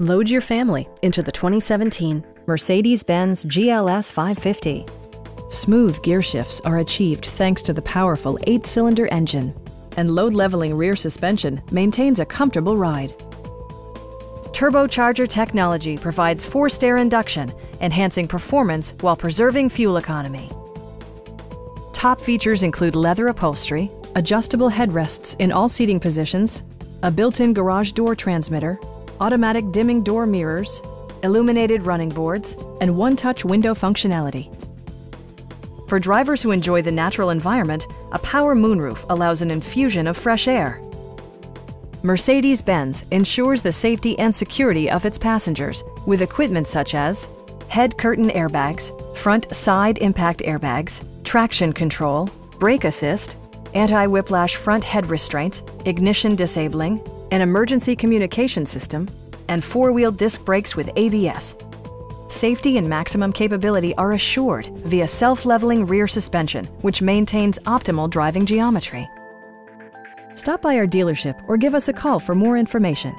Load your family into the 2017 Mercedes-Benz GLS 550. Smooth gear shifts are achieved thanks to the powerful 8-cylinder engine, and load-leveling rear suspension maintains a comfortable ride. Turbocharger technology provides forced-air induction, enhancing performance while preserving fuel economy. Top features include leather upholstery, adjustable headrests in all seating positions, a built-in garage door transmitter, automatic dimming door mirrors, illuminated running boards, and one-touch window functionality. For drivers who enjoy the natural environment, a power moonroof allows an infusion of fresh air. Mercedes-Benz ensures the safety and security of its passengers with equipment such as head curtain airbags, front side impact airbags, traction control, brake assist, anti-whiplash front head restraints, ignition disabling, an emergency communication system, and four-wheel disc brakes with ABS. Safety and maximum capability are assured via self-leveling rear suspension, which maintains optimal driving geometry. Stop by our dealership or give us a call for more information.